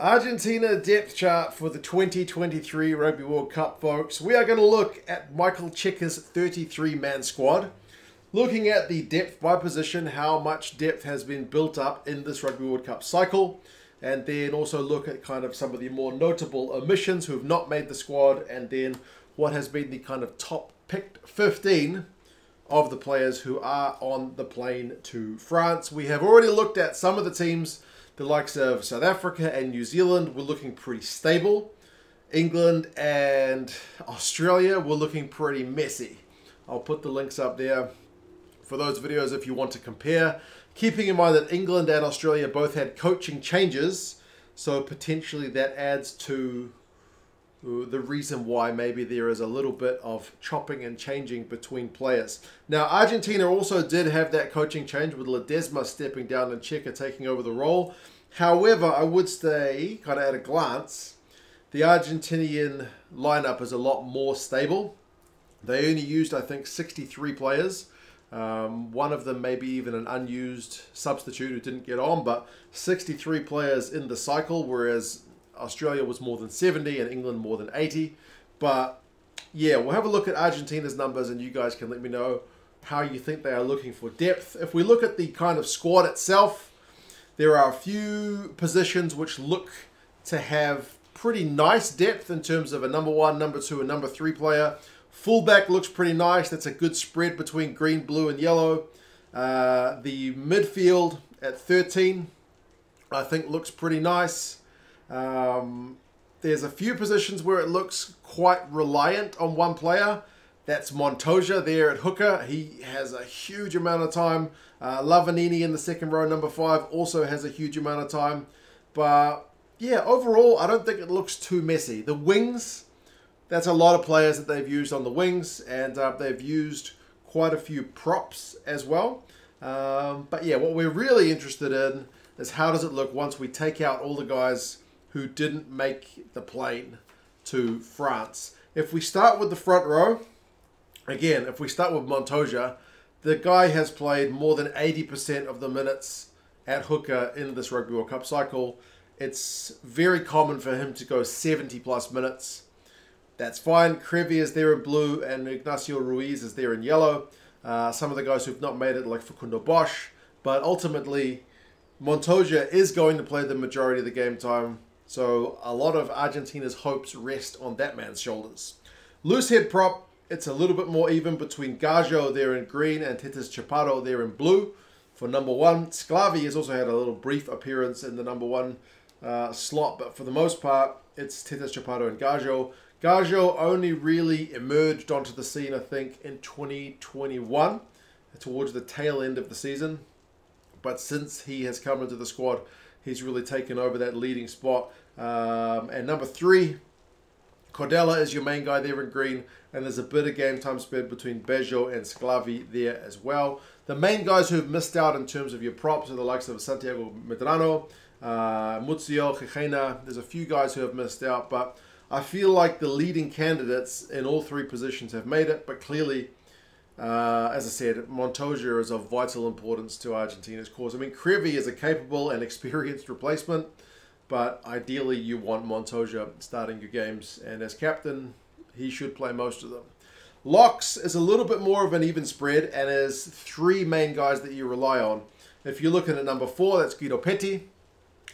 Argentina depth chart for the 2023 Rugby World Cup, folks. We are going to look at Michael Cheika's 33-man squad. Looking at the depth by position, how much depth has been built up in this Rugby World Cup cycle. And then also look at kind of some of the more notable omissions who have not made the squad. And then what has been the kind of top picked 15 of the players who are on the plane to France. We have already looked at some of the teams. The likes of South Africa and New Zealand were looking pretty stable. England and Australia were looking pretty messy. I'll put the links up there for those videos if you want to compare. Keeping in mind that England and Australia both had coaching changes, so potentially that adds to the reason why maybe there is a little bit of chopping and changing between players. Now, Argentina also did have that coaching change with Ledesma stepping down and Cheika taking over the role. However, I would say, kind of at a glance, the Argentinian lineup is a lot more stable. They only used, I think, 63 players. One of them maybe even an unused substitute who didn't get on, but 63 players in the cycle, whereas Australia was more than 70 and England more than 80. But yeah, we'll have a look at Argentina's numbers and you guys can let me know how you think they are looking for depth. If we look at the kind of squad itself, there are a few positions which look to have pretty nice depth in terms of a number one, number two, and number three player. Fullback looks pretty nice. That's a good spread between green, blue, and yellow. The midfield at 13, I think looks pretty nice. There's a few positions where it looks quite reliant on one player. That's Montoya there at hooker. He has a huge amount of time. Lavanini in the second row, number 5, also has a huge amount of time. But yeah, overall, I don't think it looks too messy. The wings, that's a lot of players that they've used on the wings, and they've used quite a few props as well. But yeah, what we're really interested in is how does it look once we take out all the guys who didn't make the plane to France. If we start with the front row, again, if we start with Montoya, the guy has played more than 80% of the minutes at hooker in this Rugby World Cup cycle. It's very common for him to go 70 plus minutes. That's fine. Crevy is there in blue and Ignacio Ruiz is there in yellow. Some of the guys who've not made it, like Facundo Bosch, but ultimately Montoya is going to play the majority of the game time. So a lot of Argentina's hopes rest on that man's shoulders. Loose head prop, it's a little bit more even between Gajo there in green and Tetis Chapado there in blue for number 1. Sclavi has also had a little brief appearance in the number 1 slot, but for the most part, it's Tetis Chapado and Gajo. Gajo only really emerged onto the scene, I think, in 2021, towards the tail end of the season. But since he has come into the squad, he's really taken over that leading spot. And number 3, Cordela is your main guy there in green. And there's a bit of game time spread between Bejo and Sclavi there as well. The main guys who've missed out in terms of your props are the likes of Santiago Medrano, Muzio, Jejena. There's a few guys who have missed out. But I feel like the leading candidates in all three positions have made it. But clearly, as I said, Montoya is of vital importance to Argentina's cause. I mean, Crevy is a capable and experienced replacement, but ideally you want Montoya starting your games, and as captain, he should play most of them. Locks is a little bit more of an even spread, and there's 3 main guys that you rely on. If you're looking at number 4, that's Guido Petti.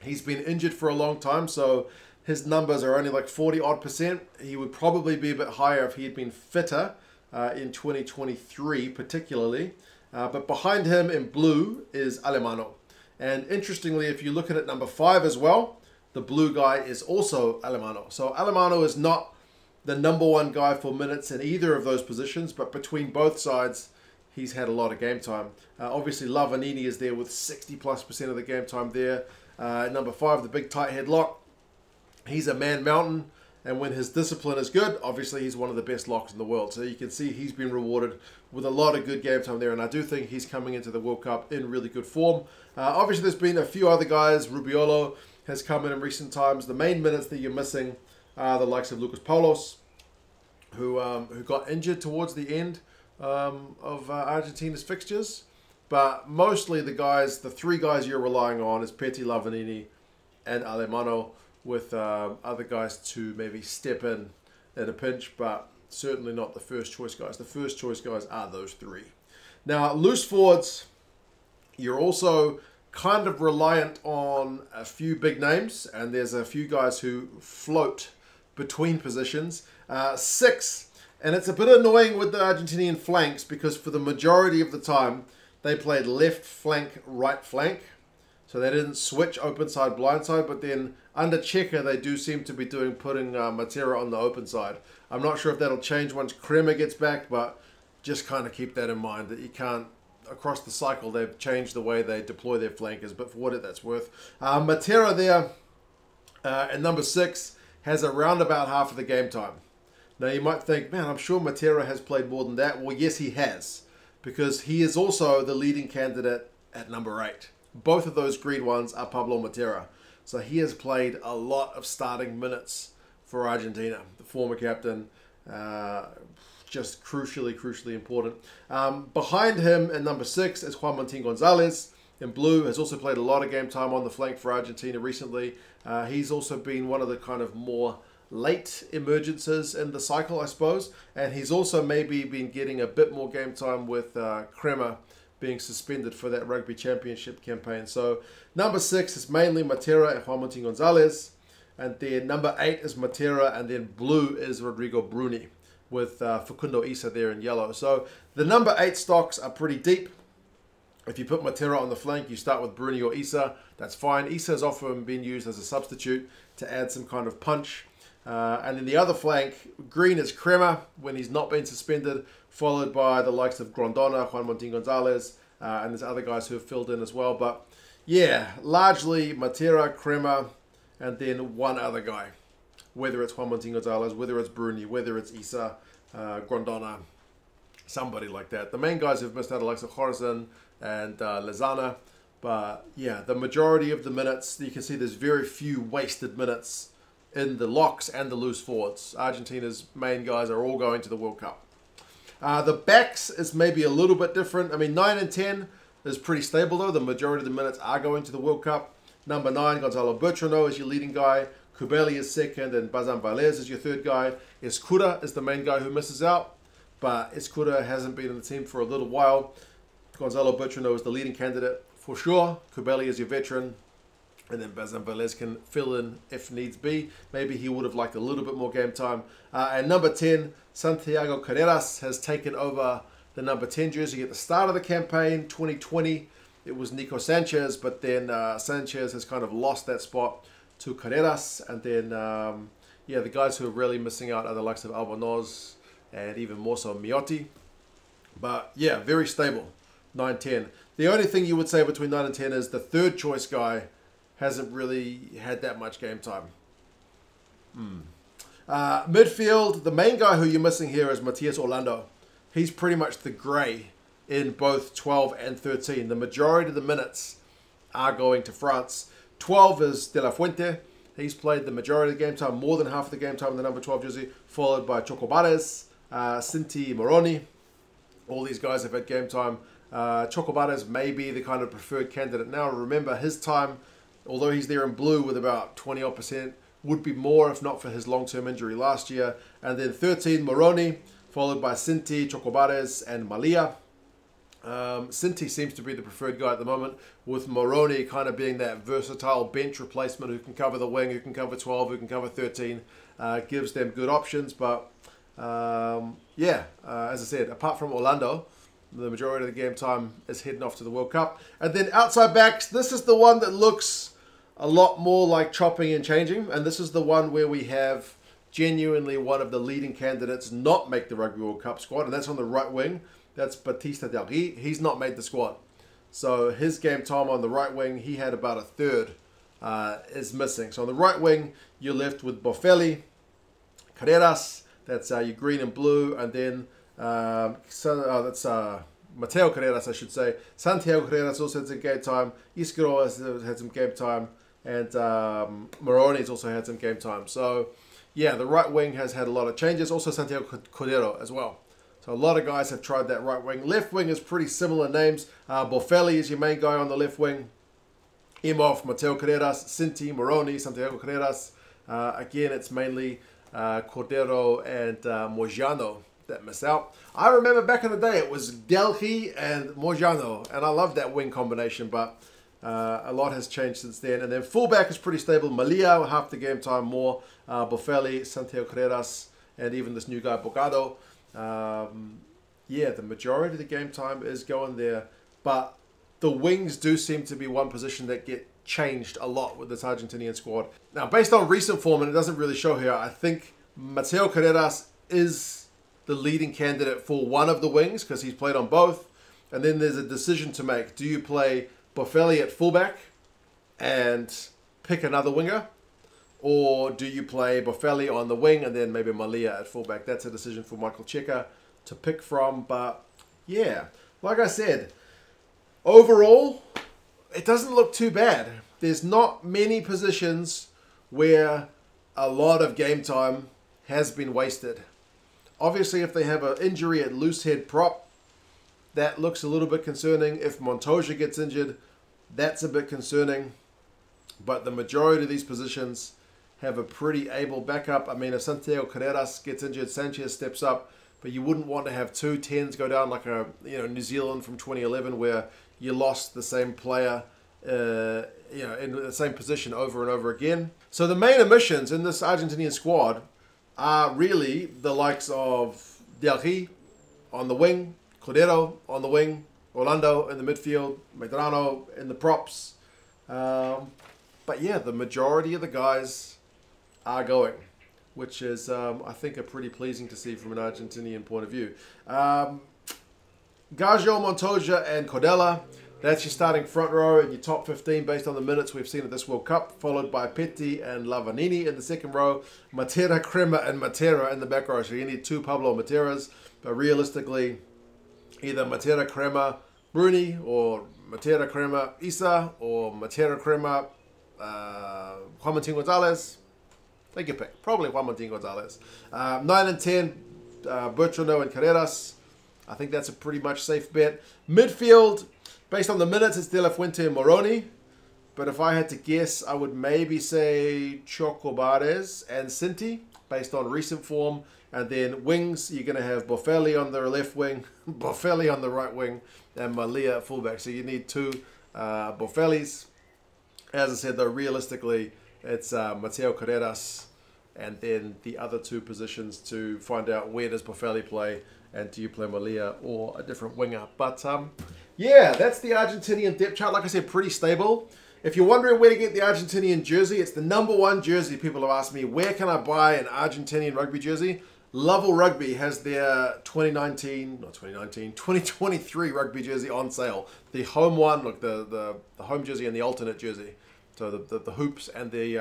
He's been injured for a long time, so his numbers are only like 40-odd%. He would probably be a bit higher if he had been fitter. In 2023 particularly. But behind him in blue is Alemano. And interestingly, if you look at number 5 as well, the blue guy is also Alemano. So Alemano is not the number 1 guy for minutes in either of those positions, but between both sides, he's had a lot of game time. Obviously, Lavanini is there with 60+% of the game time there. Number 5, the big tight head lock. He's a man mountain. And when his discipline is good, obviously he's one of the best locks in the world. So you can see he's been rewarded with a lot of good game time there. And I do think he's coming into the World Cup in really good form. Obviously there's been a few other guys. Rubiolo has come in recent times. The main minutes that you're missing are the likes of Lucas Polos, who got injured towards the end of Argentina's fixtures. But mostly the 3 guys you're relying on is Petti, Lavanini, and Alemano. with other guys to maybe step in at a pinch, but certainly not the first choice guys. The first choice guys are those three. Now, loose forwards, you're also kind of reliant on a few big names, and there's a few guys who float between positions. Six, and it's a bit annoying with the Argentinian flanks because for the majority of the time, they played left flank, right flank. So they didn't switch open side, blind side, but then under Cheika, they do seem to be putting Matera on the open side. I'm not sure if that'll change once Crema gets back, but just kind of keep that in mind that you can't, across the cycle, they've changed the way they deploy their flankers, but for what that's worth. Matera there at number 6 has around about half of the game time. Now you might think, man, I'm sure Matera has played more than that. Well, yes, he has, because he is also the leading candidate at number 8. Both of those green ones are Pablo Matera. So he has played a lot of starting minutes for Argentina. The former captain, just crucially important. Behind him at number 6 is Juan Martin Gonzalez in blue. Has also played a lot of game time on the flank for Argentina recently. He's also been one of the kind of more late emergences in the cycle, I suppose. And he's also maybe been getting a bit more game time with Crema being suspended for that rugby championship campaign. So number 6 is mainly Matera and Juan Martin Gonzalez. And then number 8 is Matera, and then blue is Rodrigo Bruni with Facundo Isa there in yellow. So the number 8 stocks are pretty deep. If you put Matera on the flank, you start with Bruni or Isa, that's fine. Isa has often been used as a substitute to add some kind of punch. And then the other flank, green is Crema when he's not been suspended, followed by the likes of Grandona, Juan Martin Gonzalez, and there's other guys who have filled in as well. But yeah, largely Matera, Crema, and then one other guy. Whether it's Juan Martin Gonzalez, whether it's Bruni, whether it's Isa, Grandona, somebody like that. The main guys who've missed out are like Horizon and Lozana. But yeah, the majority of the minutes, you can see there's very few wasted minutes in the locks and the loose forwards. Argentina's main guys are all going to the World Cup. The backs is maybe a little bit different. I mean, 9 and 10 is pretty stable though. The majority of the minutes are going to the World Cup. Number 9, Gonzalo Bertrino is your leading guy. Kubeli is second, and Bazan Valles is your third guy. Escuda is the main guy who misses out, but Escuda hasn't been in the team for a little while. Gonzalo Bertrino is the leading candidate for sure. Kubeli is your veteran. And then Bazan Valles can fill in if needs be. Maybe he would have liked a little bit more game time. And number 10, Santiago Carreras has taken over the number 10 jersey at the start of the campaign. 2020, it was Nico Sanchez, but then Sanchez has kind of lost that spot to Carreras. And then, yeah, the guys who are really missing out are the likes of Albanoz and even more so Miotti. But, yeah, very stable, 9-10. The only thing you would say between 9 and 10 is the third choice guy hasn't really had that much game time. Midfield, the main guy who you're missing here is Matias Orlando. He's pretty much the grey in both 12 and 13. The majority of the minutes are going to France. 12 is De La Fuente. He's played the majority of the game time, more than half of the game time in the number 12 jersey, followed by Chocobares, Cinti Moroni. All these guys have had game time. Chocobares may be the kind of preferred candidate now. Remember, his time, although he's there in blue with about 20-odd%, would be more if not for his long-term injury last year. And then 13, Moroni, followed by Cinti, Chocobares, and Malia. Cinti seems to be the preferred guy at the moment, with Moroni kind of being that versatile bench replacement who can cover the wing, who can cover 12, who can cover 13. Gives them good options, but yeah, as I said, apart from Orlando, the majority of the game time is heading off to the World Cup. And then outside backs, this is the one that looks a lot more like chopping and changing, and this is the one where we have genuinely one of the leading candidates not make the Rugby World Cup squad, and that's on the right wing. That's Batista Delgui. He's not made the squad, so his game time on the right wing, he had about a third, is missing. So on the right wing, you're left with Boffelli, Carreras, that's your green and blue, and then that's Mateo Carreras, I should say. Santiago Carreras also had some game time. Isquero has had some game time. And Moroni's also had some game time. So, yeah, the right wing has had a lot of changes. Also Santiago Cordero as well. So a lot of guys have tried that right wing. Left wing is pretty similar names. Boffelli is your main guy on the left wing. him off Mateo Carreras, Cinti Moroni, Santiago Carreras. Again, it's mainly Cordela and Mojano that miss out. I remember back in the day it was Delhi and Mojano, and I loved that wing combination, but a lot has changed since then. And then fullback is pretty stable. Malia, half the game time more. Boffelli, Santiago Carreras, and even this new guy, Bocado. Yeah, the majority of the game time is going there, but the wings do seem to be one position that get changed a lot with this Argentinian squad. Now, based on recent form, and it doesn't really show here, I think Mateo Carreras is the leading candidate for one of the wings because he's played on both. And then there's a decision to make. Do you play Boffelli at fullback and pick another winger? Or do you play Boffelli on the wing and then maybe Malia at fullback? That's a decision for Michael Cheika to pick from. But yeah, like I said, overall, it doesn't look too bad. There's not many positions where a lot of game time has been wasted. Obviously, if they have an injury at loose head prop, that looks a little bit concerning. If Montoya gets injured, that's a bit concerning. But the majority of these positions have a pretty able backup. I mean, if Santiago Carreras gets injured, Sanchez steps up. But you wouldn't want to have two tens go down like a New Zealand from 2011 where you lost the same player in the same position over and over again. So the main omissions in this Argentinian squad are really the likes of Delhi on the wing, Cordero on the wing, Orlando in the midfield, Medrano in the props. But yeah, the majority of the guys are going, which is, I think, are pretty pleasing to see from an Argentinian point of view. Gajo, Montoya, and Cordela, that's your starting front row and your top 15 based on the minutes we've seen at this World Cup, followed by Petti and Lavanini in the second row, Matera, Crema, and Matera in the back row. So you need two Pablo Materas, but realistically, either Matera, Crema, Bruni, or Matera, Crema, Isa, or Matera, Crema, Juan Martin Gonzalez. Take your pick. Probably Juan Martin Gonzalez. 9 and 10, Bertrino and Carreras. I think that's a pretty much safe bet. Midfield, based on the minutes, it's De La Fuente and Moroni. But if I had to guess, I would maybe say Chocobares and Cinti, based on recent form. And then wings, you're going to have Boffelli on the left wing, Boffelli on the right wing, and Malia at fullback. So you need two Boffellis. As I said, though, realistically, it's Mateo Carreras and then the other two positions to find out where does Boffelli play and do you play Malia or a different winger. But yeah, that's the Argentinian depth chart. Like I said, pretty stable. If you're wondering where to get the Argentinian jersey, it's the #1 jersey. People have asked me, where can I buy an Argentinian rugby jersey? Lovell Rugby has their 2023 rugby jersey on sale. The home one, look, the home jersey and the alternate jersey. So the hoops and the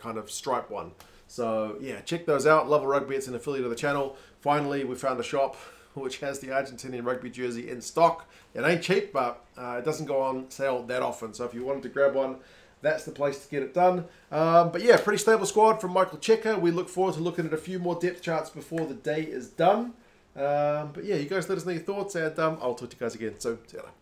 kind of stripe one. So yeah, check those out. Lovell Rugby, it's an affiliate of the channel. Finally, we found a shop which has the Argentinian rugby jersey in stock. It ain't cheap, but it doesn't go on sale that often. So if you wanted to grab one, that's the place to get it done. But yeah, pretty stable squad from Michael Cheika. We look forward to looking at a few more depth charts before the day is done. But yeah, you guys let us know your thoughts, and I'll talk to you guys again. So, see you later.